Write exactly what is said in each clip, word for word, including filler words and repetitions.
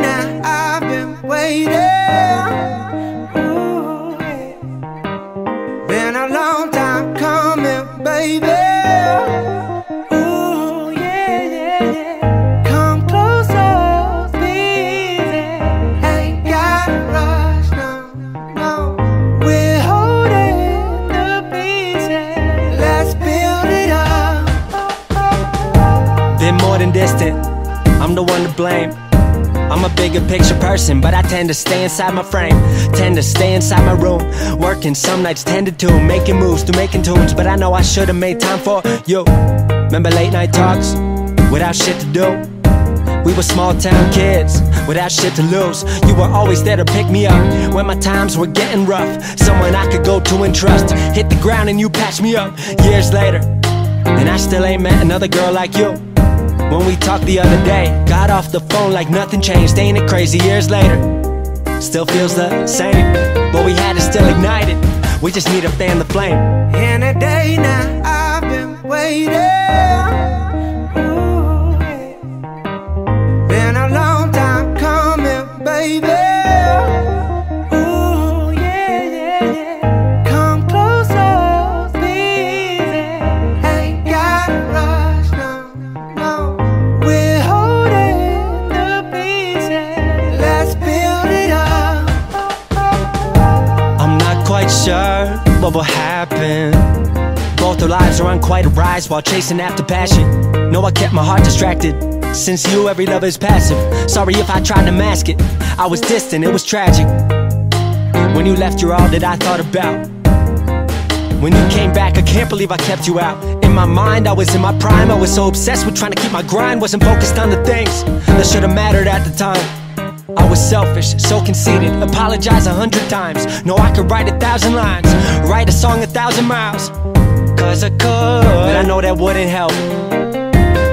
now, I've been waiting. Ooh, yeah. Been a long time coming, baby. Ooh, yeah, yeah, yeah. Come closer, baby. Ain't gotta rush, no, no. We're holding the pieces. Let's build it up. They're more than distant, I'm the one to blame. I'm a bigger picture person, but I tend to stay inside my frame. Tend to stay inside my room, working some nights ten to two, making moves to making tunes, but I know I should've made time for you. Remember late night talks, without shit to do? We were small town kids, without shit to lose. You were always there to pick me up when my times were getting rough. Someone I could go to and trust, hit the ground and you patched me up. Years later, and I still ain't met another girl like you. When we talked the other day, got off the phone like nothing changed. Ain't it crazy, years later, still feels the same. But we had it still ignited, we just need to fan the flame. And a day now, I've been waiting. Ooh, yeah. Been a long time coming, baby. Sure, what will happen? Both our lives are on quite a rise while chasing after passion. No, I kept my heart distracted. Since you, every love is passive. Sorry if I tried to mask it, I was distant, it was tragic. When you left, you're all that I thought about. When you came back, I can't believe I kept you out. In my mind, I was in my prime, I was so obsessed with trying to keep my grind. Wasn't focused on the things that should have mattered at the time. I was selfish, so conceited, apologize a hundred times. No, I could write a thousand lines, write a song a thousand miles, cause I could, but I know that wouldn't help.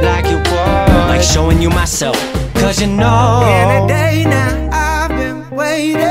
Like it was, like showing you myself, cause you know. In a day now, I've been waiting.